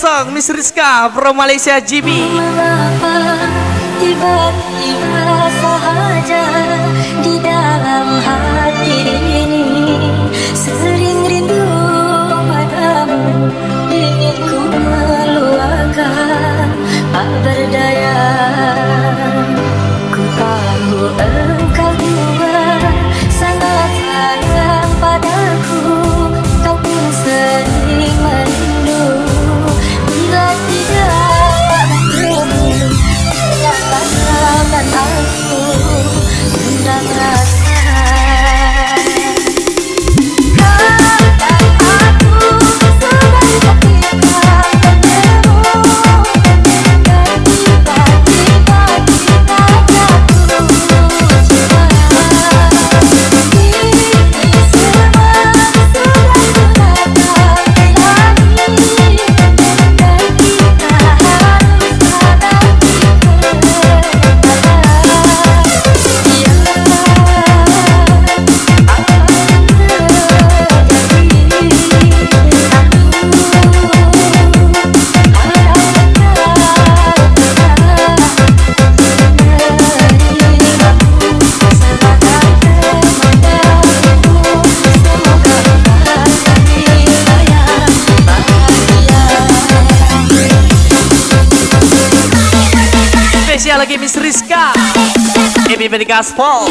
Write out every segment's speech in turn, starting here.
kosong, Miss Riska from Malaysia GB. Mengapa tiba-tiba sahaja di dalam hati ini sering rindu padamu, ingin ku meluangkan tak berdaya. Ku tahu engkau juga sangat sayang padaku, kau pun sering merindu bila tidak bertemu. Nyatakan aku tentang rasa. Lagi Miss Riska, everybody gaspol.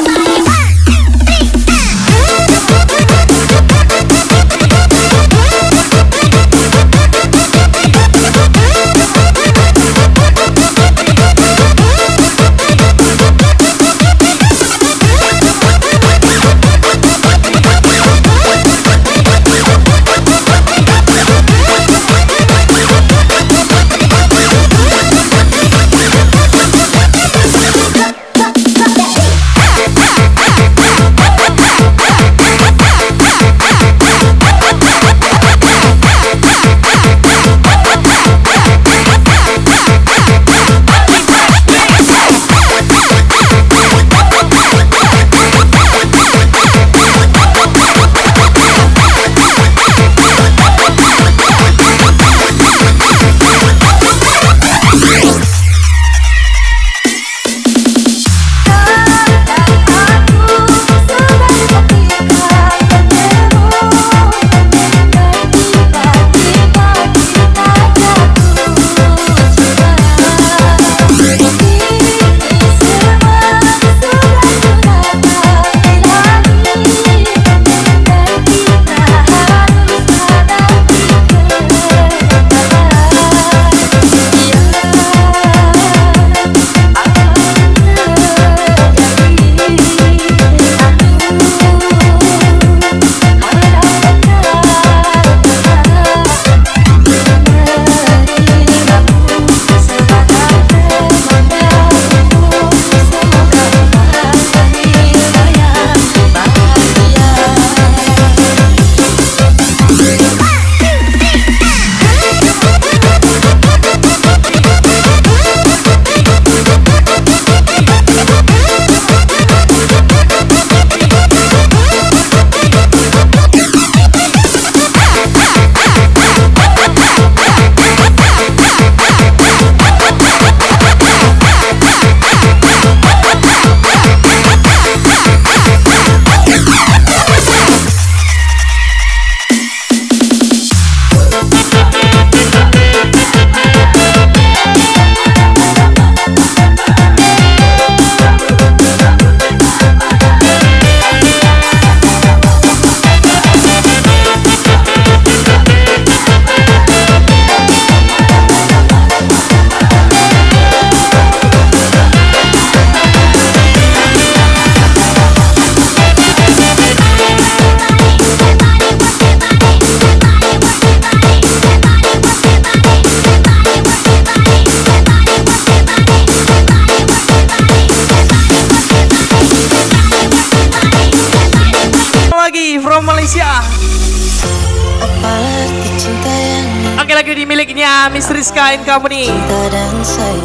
Oke, lagi di miliknya Miss Riska and Company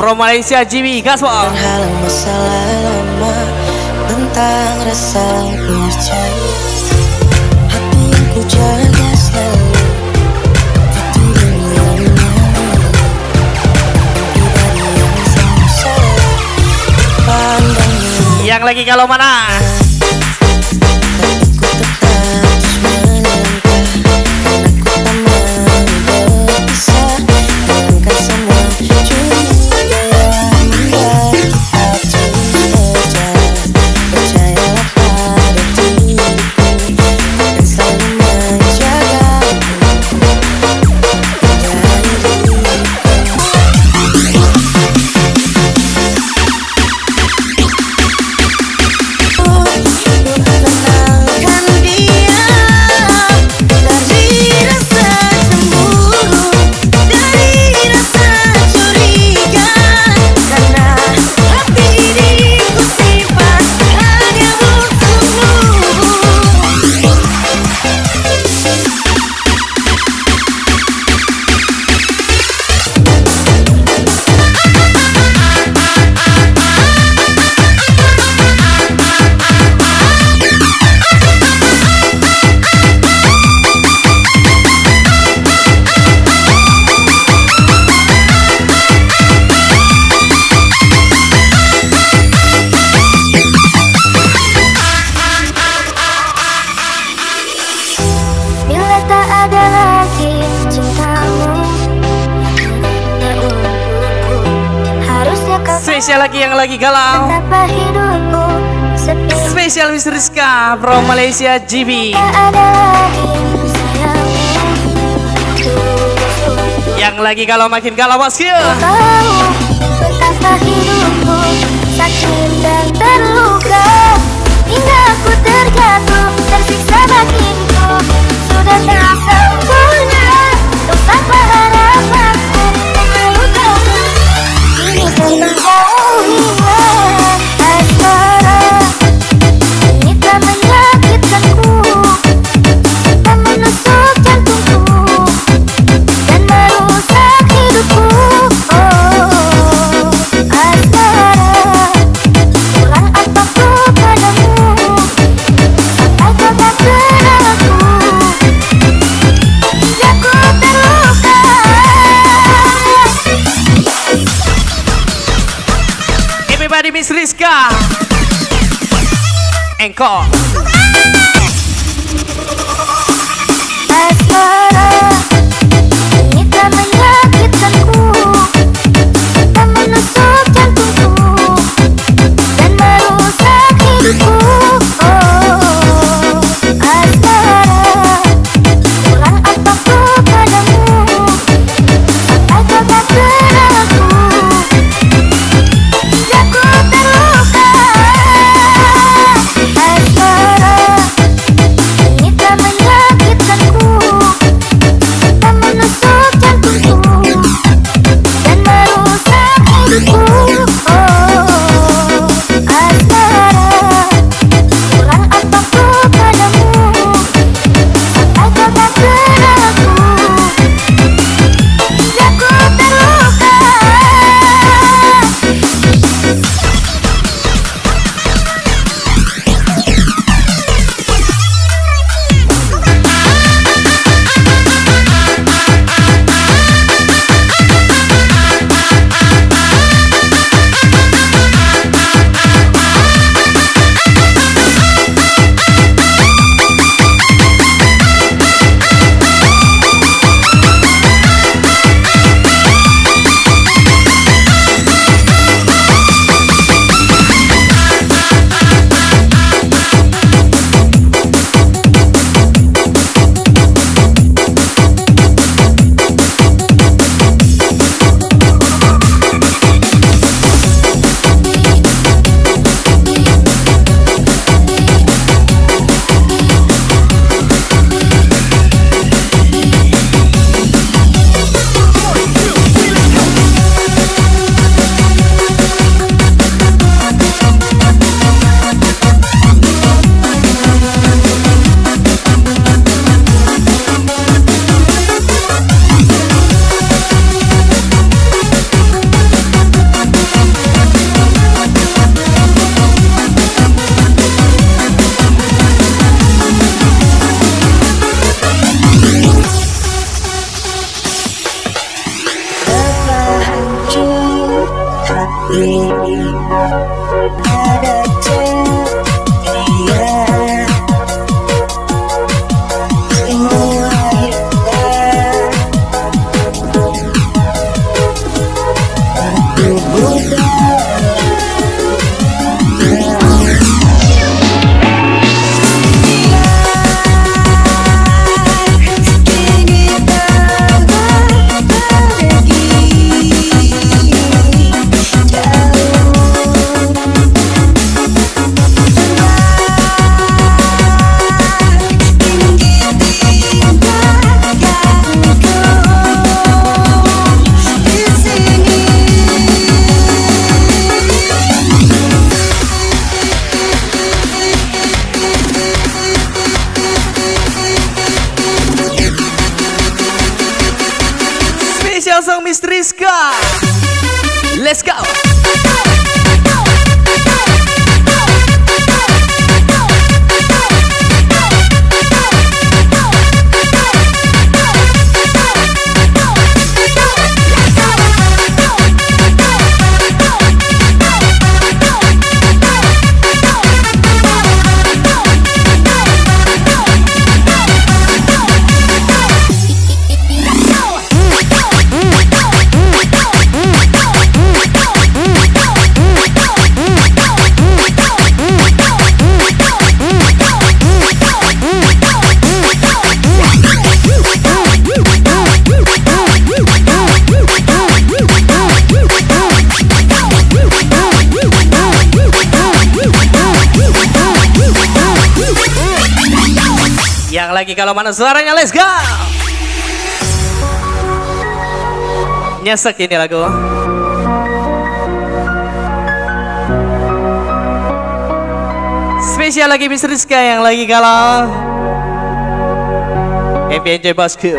from Malaysia GB. Gaspol. Terhalang masalah lama tentang rasa percaya. Hatiku jaga selalu. lagi kalau mana. Spesial lagi yang lagi galau. Spesial Miss Riska from Malaysia GB. Yang lagi galau makin galau waskil. Betapa hidupku sakit dan terluka, hingga aku terjatuh tersiksa batinmu. Sudah tak sempurna untuk tanpa harapanku. Ini kau Miss Riska Engkau Asmara, ini tak menyakitkanku, tak menusuk jantungku dan merusak hidupku. Ada cinta Let's go. Yang lagi kalau mana suaranya, let's go. Nyesek ini lagu. Spesial lagi Miss Riska yang lagi kalau happy enjoy bosku.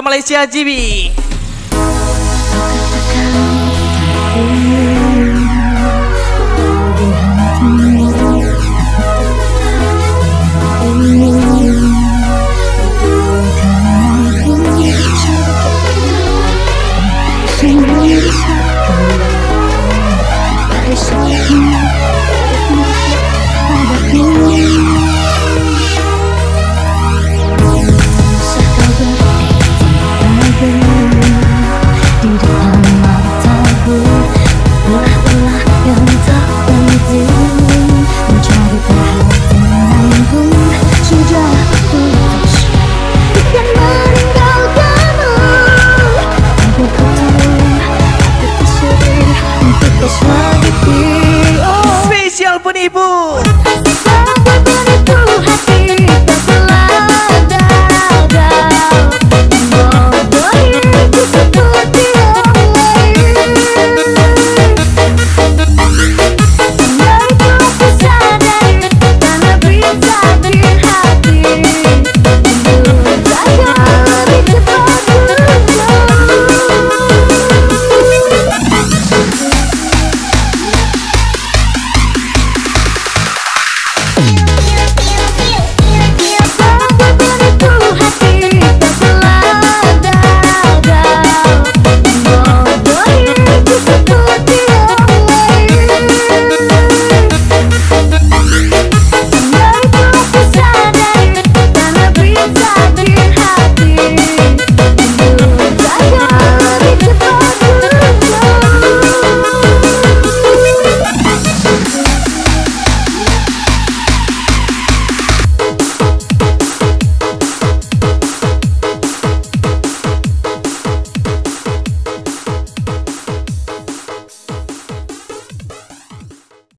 Malaysia GB.